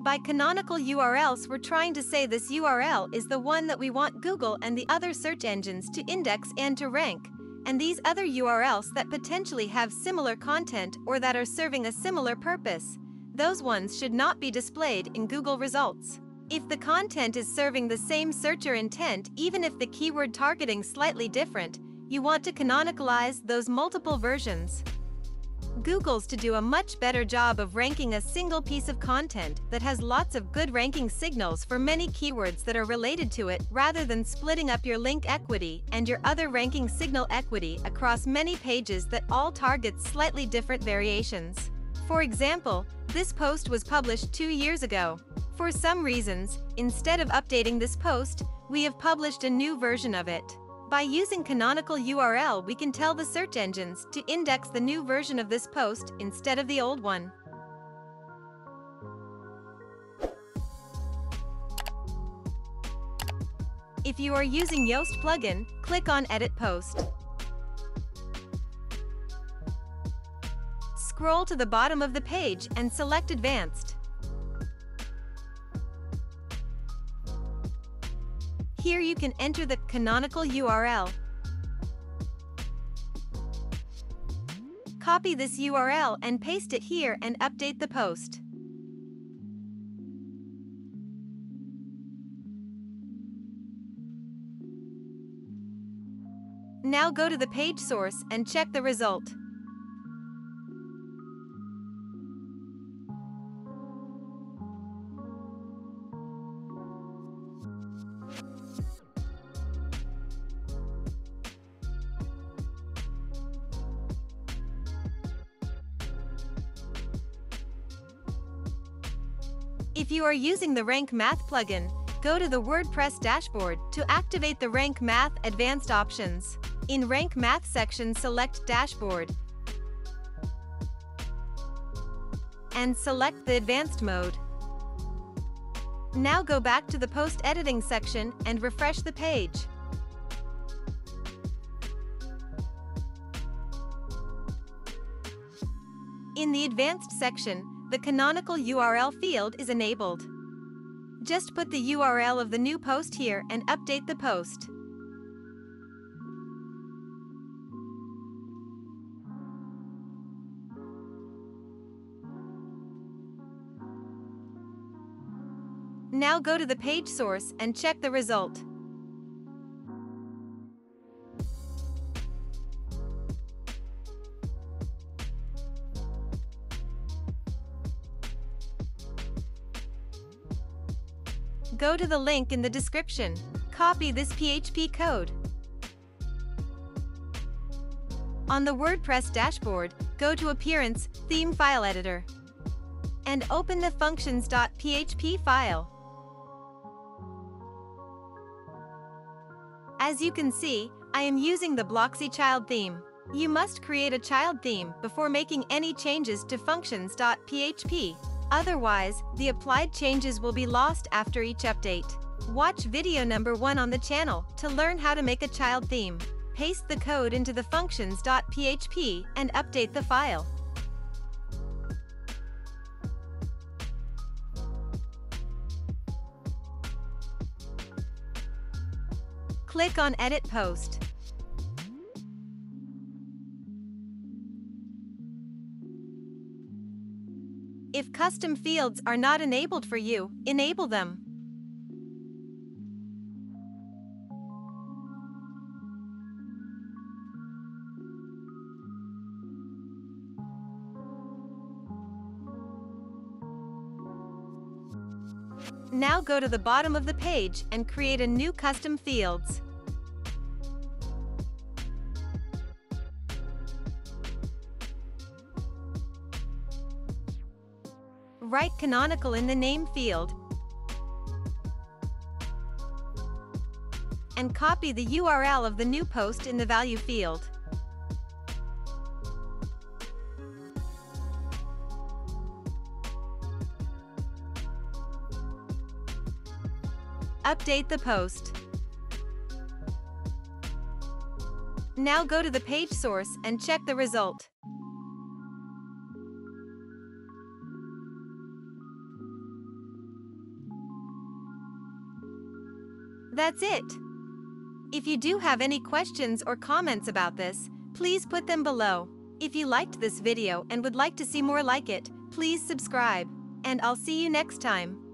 By canonical URLs, we're trying to say this URL is the one that we want Google and the other search engines to index and to rank, and these other URLs that potentially have similar content or that are serving a similar purpose, those ones should not be displayed in Google results. If the content is serving the same searcher intent, even if the keyword targeting slightly different, you want to canonicalize those multiple versions. Google's to do a much better job of ranking a single piece of content that has lots of good ranking signals for many keywords that are related to it, rather than splitting up your link equity and your other ranking signal equity across many pages that all target slightly different variations. For example, this post was published 2 years ago. For some reasons, instead of updating this post, we have published a new version of it. By using canonical URL, we can tell the search engines to index the new version of this post instead of the old one. If you are using Yoast plugin, click on Edit Post. Scroll to the bottom of the page and select Advanced. Here you can enter the canonical URL. Copy this URL and paste it here and update the post. Now go to the page source and check the result. If you are using the Rank Math plugin, go to the WordPress dashboard to activate the Rank Math Advanced options. In Rank Math section, select Dashboard and select the Advanced mode. Now go back to the Post Editing section and refresh the page. In the Advanced section, the canonical URL field is enabled. Just put the URL of the new post here and update the post. Now go to the page source and check the result. Go to the link in the description, copy this PHP code. On the WordPress dashboard, go to Appearance, Theme File Editor, and open the functions.php file. As you can see, I am using the Bloxy child theme. You must create a child theme before making any changes to functions.php. Otherwise, the applied changes will be lost after each update. Watch video number 1 on the channel to learn how to make a child theme. Paste the code into the functions.php and update the file. Click on Edit Post. If custom fields are not enabled for you, enable them. Now go to the bottom of the page and create a new custom fields. Write canonical in the name field and copy the URL of the new post in the value field. Update the post. Now go to the page source and check the result. That's it. If you do have any questions or comments about this, please put them below. If you liked this video and would like to see more like it, please subscribe. And I'll see you next time.